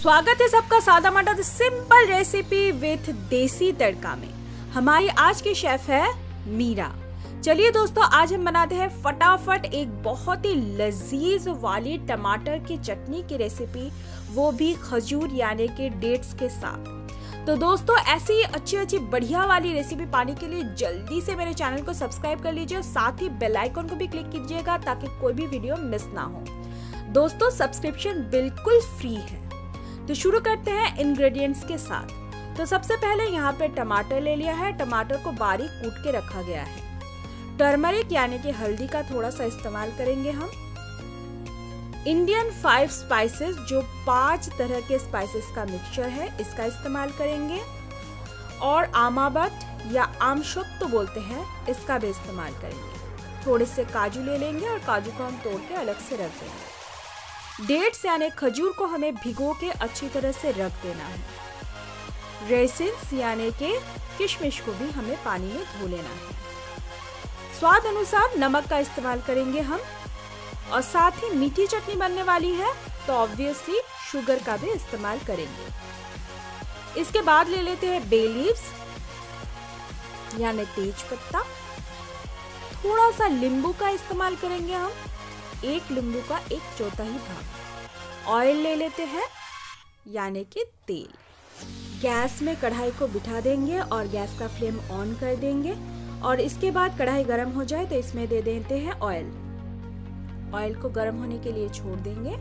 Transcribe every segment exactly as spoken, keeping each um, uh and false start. स्वागत है सबका सादा माटा द सिंपल रेसिपी विथ देसी तड़का में। हमारी आज की शेफ है मीरा। चलिए दोस्तों, आज हम बनाते हैं फटाफट एक बहुत ही लजीज वाली टमाटर की चटनी की रेसिपी, वो भी खजूर यानी कि डेट्स के साथ। तो दोस्तों, ऐसी अच्छी अच्छी बढ़िया वाली रेसिपी पाने के लिए जल्दी से मेरे चैनल को सब्सक्राइब कर लीजिए और साथ ही बेल आइकन को भी क्लिक कीजिएगा ताकि कोई भी वीडियो मिस ना हो। दोस्तों, सब्सक्रिप्शन बिल्कुल फ्री है। तो शुरू करते हैं इंग्रेडिएंट्स के साथ। तो सबसे पहले यहाँ पे टमाटर ले लिया है। टमाटर को बारीक कूट के रखा गया है। टर्मरिक यानी कि हल्दी का थोड़ा सा इस्तेमाल करेंगे हम। इंडियन फाइव स्पाइसेस, जो पांच तरह के स्पाइसेस का मिक्सचर है, इसका इस्तेमाल करेंगे। और आमाबट या आमशक्त तो बोलते हैं, इसका भी इस्तेमाल करेंगे। थोड़े से काजू ले लेंगे और काजू को हम तोड़ के अलग से रख देंगे। डेट्स यानी खजूर को हमें भिगो के अच्छी तरह से रख देना है। रेसिन्स यानी के किशमिश को भी हमें पानी में धो लेना है। स्वाद अनुसार नमक का इस्तेमाल करेंगे हम। और साथ ही मीठी चटनी बनने वाली है तो ऑब्वियसली शुगर का भी इस्तेमाल करेंगे। इसके बाद ले लेते हैं बे लीव्स यानी तेज पत्ता। थोड़ा सा नींबू का इस्तेमाल करेंगे हम, एक नींबू का एक चौथाई भाग। ऑयल ले लेते हैं यानी कि तेल। गैस में कढ़ाई को बिठा देंगे और गैस का फ्लेम ऑन कर देंगे। और इसके बाद कढ़ाई गर्म हो जाए तो इसमें दे देते हैं ऑयल। ऑयल को गर्म होने के लिए छोड़ देंगे।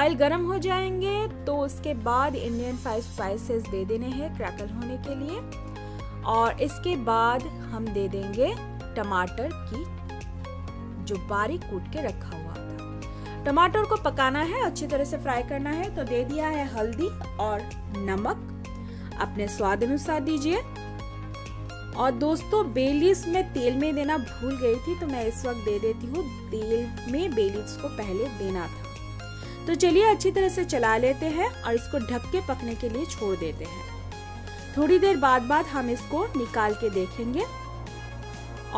ऑयल गर्म हो जाएंगे तो उसके बाद इंडियन फाइव स्पाइसेस दे देने हैं क्रैकल होने के लिए। और इसके बाद हम दे देंगे टमाटर की जो बारीक कूट के रखा हुआ था। टमाटर को पकाना है, अच्छी तरह से फ्राई करना है। तो दे दिया है हल्दी और नमक, अपने स्वाद अनुसार दीजिए। और दोस्तों, बे लीव्स में तेल में देना भूल गई थी तो मैं इस वक्त दे देती हूँ। तेल में बे लीव्स को पहले देना था। तो चलिए अच्छी तरह से चला लेते हैं और इसको ढक के पकने के लिए छोड़ देते हैं। थोड़ी देर बाद बाद हम इसको निकाल के देखेंगे।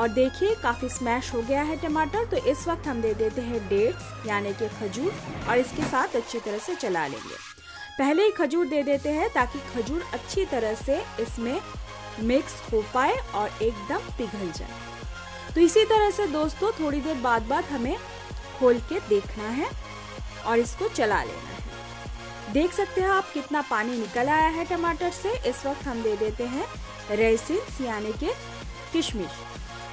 और देखिए, काफ़ी स्मैश हो गया है टमाटर। तो इस वक्त हम दे देते हैं डेट्स यानी कि खजूर और इसके साथ अच्छी तरह से चला लेंगे। पहले ही खजूर दे देते हैं ताकि खजूर अच्छी तरह से इसमें मिक्स हो पाए और एकदम पिघल जाए। तो इसी तरह से दोस्तों थोड़ी देर बाद बाद हमें खोल के देखना है और इसको चला लेना है। देख सकते हैं आप कितना पानी निकल आया है टमाटर से। इस वक्त हम दे देते हैं रेसिन्स यानी कि किशमिश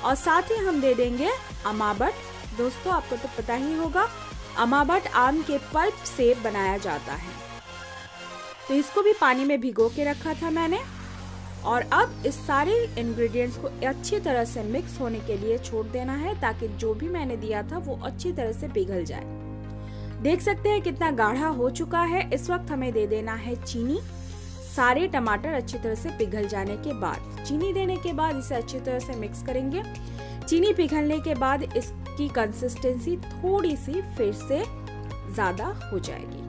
और साथ ही हम दे देंगे अमाबट। दोस्तों, आपको तो पता ही होगा, अमाबट आम के पल्प से बनाया जाता है। तो इसको भी पानी में भिगो के रखा था मैंने। और अब इस सारे इंग्रेडिएंट्स को अच्छी तरह से मिक्स होने के लिए छोड़ देना है ताकि जो भी मैंने दिया था वो अच्छी तरह से पिघल जाए। देख सकते हैं कितना गाढ़ा हो चुका है। इस वक्त हमें दे देना है चीनी। सारे टमाटर अच्छी तरह से पिघल जाने के बाद चीनी देने के बाद इसे अच्छी तरह से मिक्स करेंगे। चीनी पिघलने के बाद इसकी कंसिस्टेंसी थोड़ी सी फिर से ज़्यादा हो जाएगी।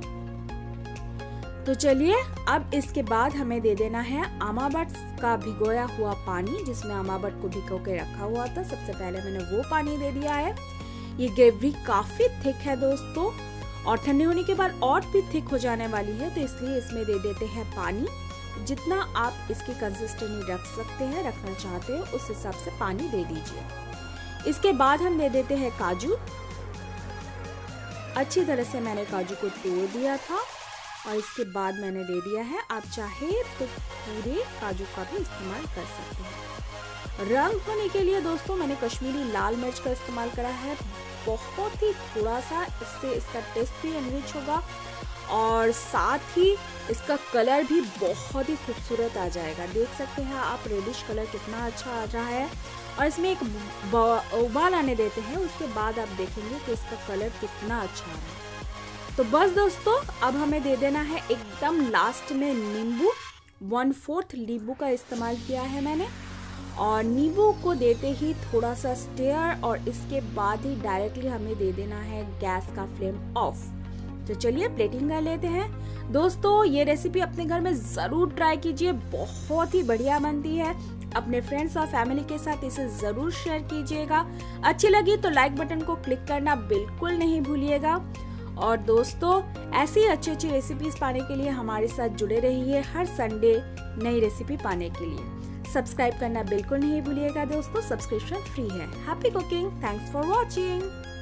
तो चलिए, अब इसके बाद हमें दे देना है आमाबट का भिगोया हुआ पानी, जिसमें आमाबट को भिगो के रखा हुआ था। सबसे पहले मैंने वो पानी दे दिया है। ये ग्रेवी काफ़ी थिक है दोस्तों और ठंडे होने के बाद और भी थिक हो जाने वाली है। तो इसलिए इसमें दे देते हैं पानी। जितना आप इसकी कंसिस्टेंसी रख सकते हैं, रखना चाहते हैं, उस हिसाब से पानी दे दीजिए। इसके बाद हम दे देते हैं काजू। अच्छी तरह से मैंने काजू को तोड़ दिया था और इसके बाद मैंने दे दिया है। आप चाहे तो पूरे काजू का भी इस्तेमाल कर सकते हैं। रंग होने के लिए दोस्तों मैंने कश्मीरी लाल मिर्च का इस्तेमाल करा है, बहुत ही थोड़ा सा। इससे इसका टेस्ट भी एनरिच होगा और साथ ही इसका कलर भी बहुत ही खूबसूरत आ जाएगा। देख सकते हैं आप, रेडिश कलर कितना अच्छा आ रहा है। और इसमें एक उबाल आने देते हैं, उसके बाद आप देखेंगे कि इसका कलर कितना अच्छा आ रहा है। तो बस दोस्तों, अब हमें दे देना है एकदम लास्ट में नींबू। वन फोर्थ नींबू का इस्तेमाल किया है मैंने। और नींबू को देते ही थोड़ा सा स्टेयर और इसके बाद ही डायरेक्टली हमें दे देना है गैस का फ्लेम ऑफ। तो चलिए प्लेटिंग कर लेते हैं। दोस्तों, ये रेसिपी अपने घर में ज़रूर ट्राई कीजिए, बहुत ही बढ़िया बनती है। अपने फ्रेंड्स और फैमिली के साथ इसे ज़रूर शेयर कीजिएगा। अच्छी लगी तो लाइक बटन को क्लिक करना बिल्कुल नहीं भूलिएगा। और दोस्तों ऐसी अच्छी अच्छी रेसिपीज पाने के लिए हमारे साथ जुड़े रहिए हर संडे नई रेसिपी पाने के लिए। सब्सक्राइब करना बिल्कुल नहीं भूलिएगा दोस्तों, सब्सक्रिप्शन फ्री है। Happy cooking, thanks for watching.